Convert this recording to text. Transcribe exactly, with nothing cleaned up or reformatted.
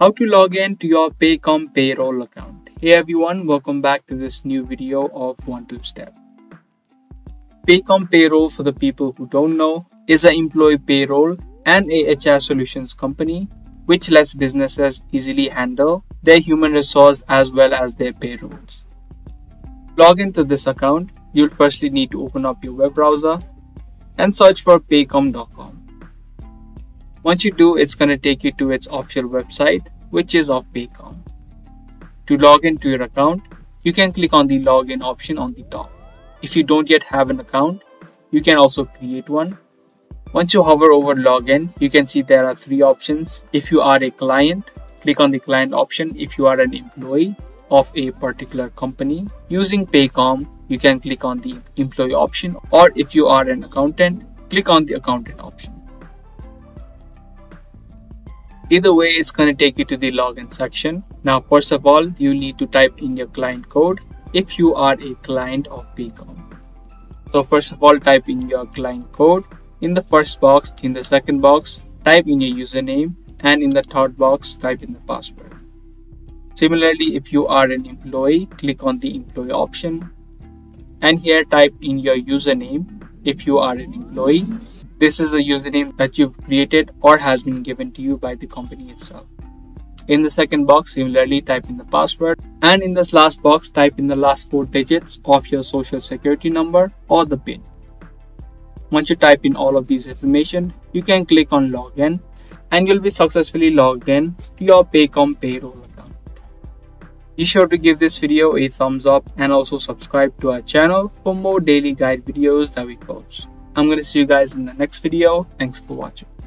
How to log in to your Paycom payroll account. Hey everyone, welcome back to this new video of one two step. Paycom payroll, for the people who don't know, is an employee payroll and a H R solutions company which lets businesses easily handle their human resource as well as their payrolls. Log into this account. You'll firstly need to open up your web browser and search for Paycom dot com. Once you do, it's going to take you to its official website, which is of Paycom. To log into your account, you can click on the login option on the top. If you don't yet have an account, you can also create one. Once you hover over login, you can see there are three options. If you are a client, click on the client option. If you are an employee of a particular company using Paycom, you can click on the employee option, or if you are an accountant, click on the accountant option. Either way, it's going to take you to the login section. Now, first of all, you need to type in your client code if you are a client of Paycom. So first of all, type in your client code in the first box. In the second box, type in your username, and in the third box, type in the password. Similarly, if you are an employee, click on the employee option, and here type in your username if you are an employee. This is a username that you've created or has been given to you by the company itself. In the second box, similarly type in the password, and in this last box, type in the last four digits of your social security number or the PIN. Once you type in all of these information, you can click on login and you'll be successfully logged in to your Paycom payroll account. Be sure to give this video a thumbs up and also subscribe to our channel for more daily guide videos that we post. I'm going to see you guys in the next video. Thanks for watching.